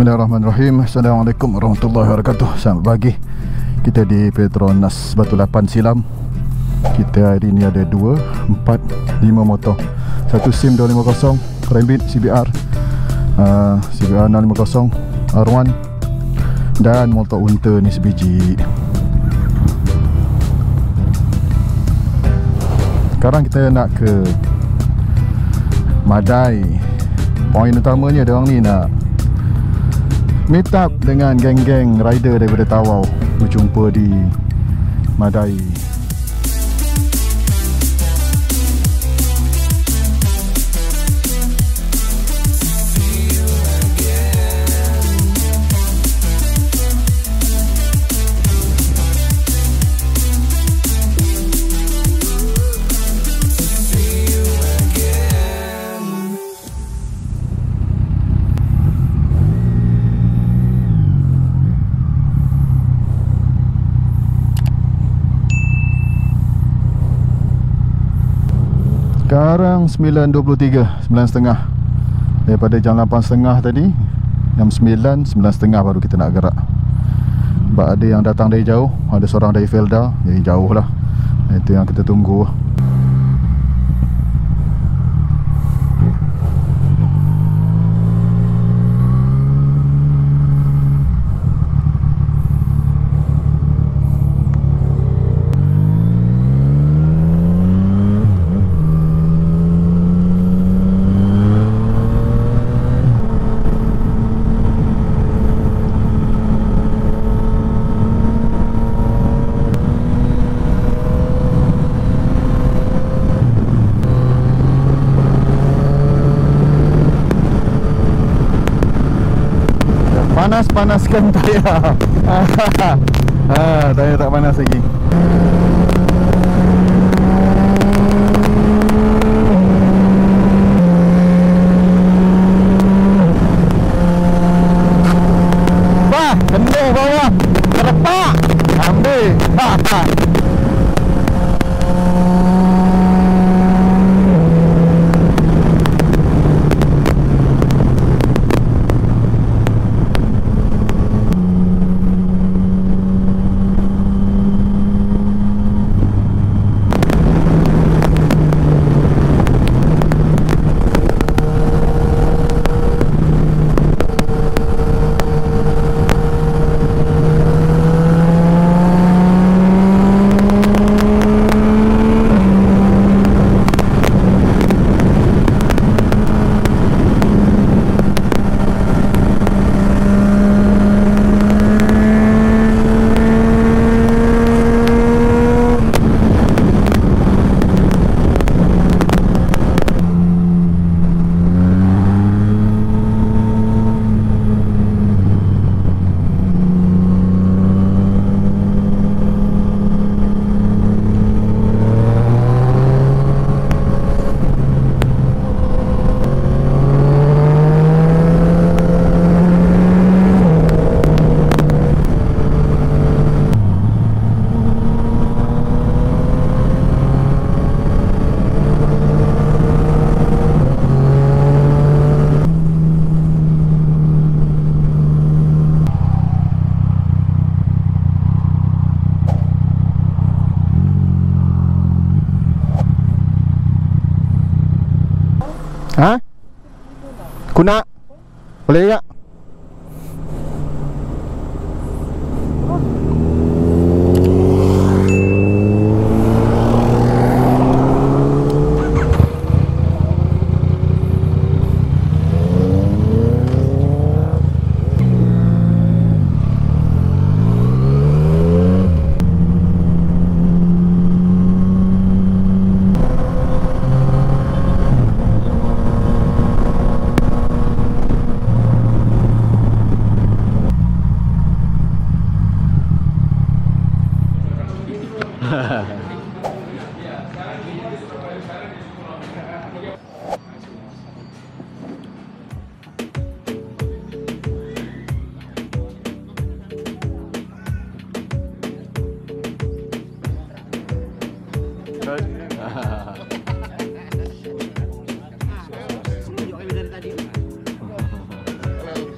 Bismillahirrahmanirrahim. Assalamualaikum warahmatullahi wabarakatuh. Selamat pagi. Kita di Petronas Batu 8 Silam. Kita hari ini ada 2, 4, 5 motor. Satu SIM 250, Rambit CBR, CBR 950, R1 dan motor unta ni sebiji. Sekarang kita nak ke Madai. Poin utamanya dia orang ni nak meet up dengan geng-geng rider daripada Tawau, berjumpa di Madai. Sekarang 9.23, 9.30. Daripada jam 8.30 tadi, jam 9, 9.30 baru kita nak gerak. Sebab ada yang datang dari jauh, ada seorang dari Felda, jadi jauh lah. Itu yang kita tunggu. Panaskan tayar. Tayar tak panas lagi. Wah, kendor bawah. Terlepak. Ambil. Kunak, boleh tak?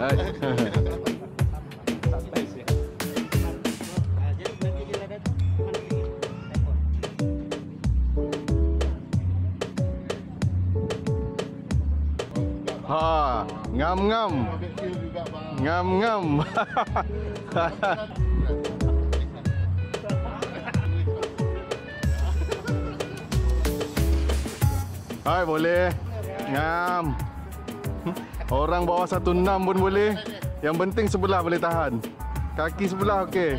Ha, ngam-ngam. Ngam-ngam. Hai, boleh. Ngam. Orang bawah 16 pun boleh. Yang penting sebelah boleh tahan. Kaki sebelah okey.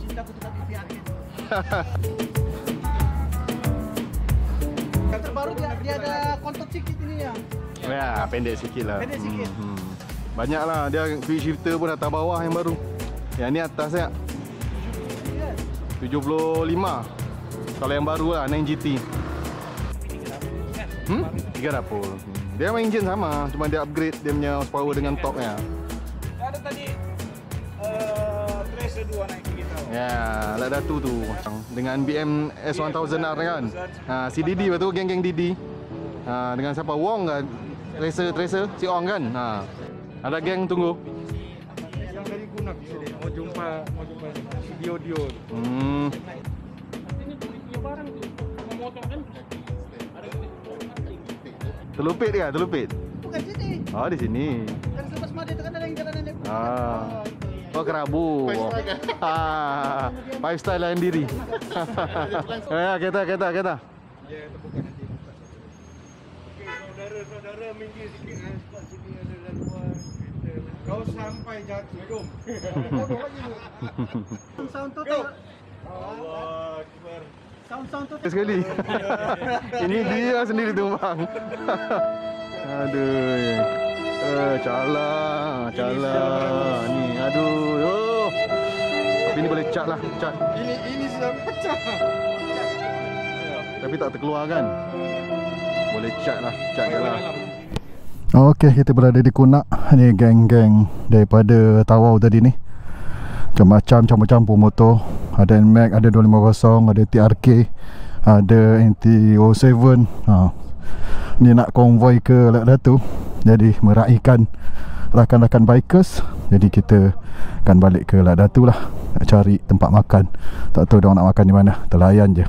Cinta ku tetap dibiarkan. Yang terbaru dia ada kontot sikit ini ya. Ya, pendek sikitlah. Pendek sikit. Banyaklah dia quick shifter pun atas bawah yang baru. Yang ni atas ya. 75. Kalau yang barulah 9GT. 3 dapur. Dia main engine sama, cuma dia upgrade dia punya horsepower dengan topnya. Dia ada tadi Tracer 2 naik kita. Ya, Lahad Datu tu dengan BM S1000R kan. Ha, si Didi betul geng-geng Didi. Ha, dengan siapa Wong kan? Tracer si Ong kan. Ha. Ada geng tunggu. Yang dari Kunak mau jumpa Dio. Ini punya barang tu. Motor kan. Terlupit dia, terlupit. Bukan sini. Oh, di sini. Kan selepas Madai itu kan ada yang jalanan dia. Ah. Oh, kerabu. Ah. Lifestyle lain diri. Ya, kereta. Ya, terbuka nanti. Okey, saudara-saudara minggir sikit kan sebab sini ada laluan. Kau sampai jatuh hidung. Sound total. Allah akbar. Sekali. Ini dia sendiri tumbang. Aduh. Calah. Ni aduh. Oh. Tapi ni boleh cat lah, cat. Ini sudah pecah. Tapi tak terkeluar kan? Boleh cat lah, cat lah. Okey, kita berada di Kunak. Ni geng-geng daripada Tawau tadi ni. Campur-campur motor. Ada NMAX, ada 250, ada TRK, ada N-T07. Ni nak konvoi ke Lahad Datu. Jadi meraihkan rakan-rakan bikers. Jadi kita akan balik ke Lahad Datu lah. Nak cari tempat makan. Tak tahu diorang nak makan di mana. Terlayan je.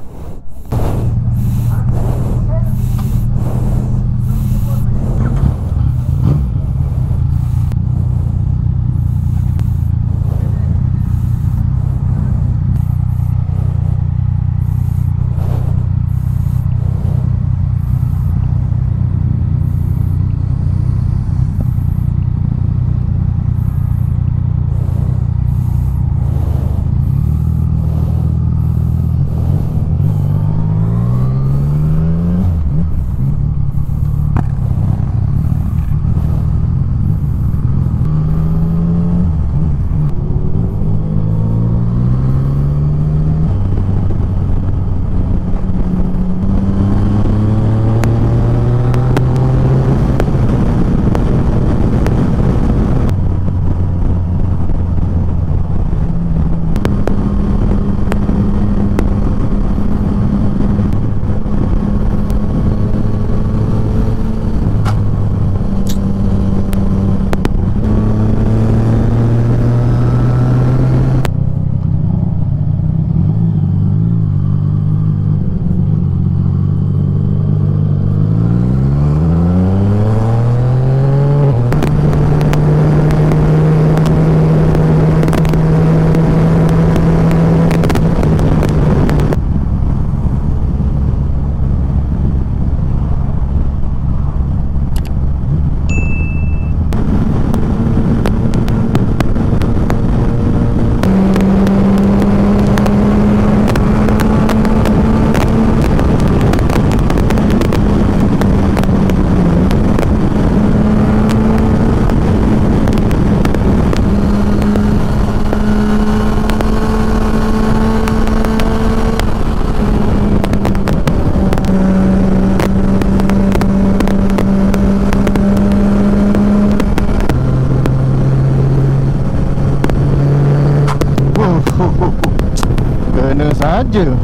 Saja.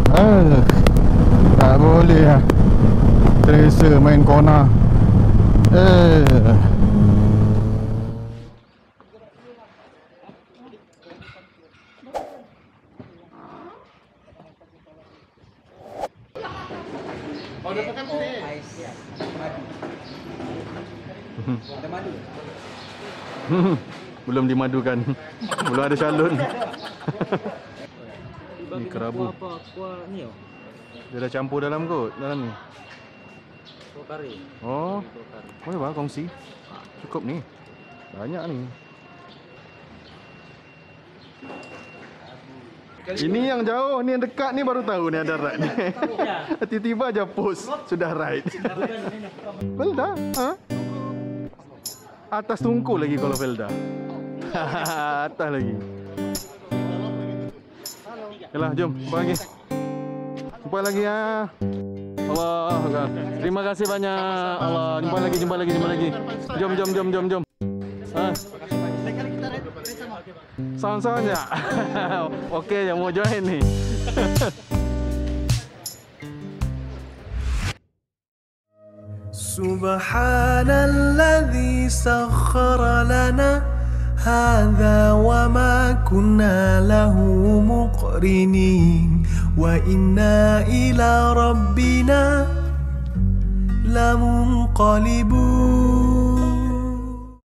Tak boleh lah. Tracer main corner. Ada madu? Belum dimadukan. Belum ada salon. Ini kerabu. Kuah ni? Dia dah campur dalam kot, dalam ni. Kuah kari. Oh. Boleh bang kongsi? Cukup ni. Banyak ni. Ini yang jauh, ni yang dekat ni baru tahu ni ada ride ni. Tiba-tiba aja post sudah ride. Felda? Ha? Atas tungku lagi kalau Felda. Atas lagi. Yalah, jom jumpa lagi. Jumpa lagi ya. Allah, terima kasih banyak. Allah, jumpa lagi. Jom. Ha. Sama-samanya. Okey, yang mau join nih. Subhanalladzi sakhkhara lana hadza wa ma kunna lahu muqrinin wa inna ila rabbina lamunqalibun.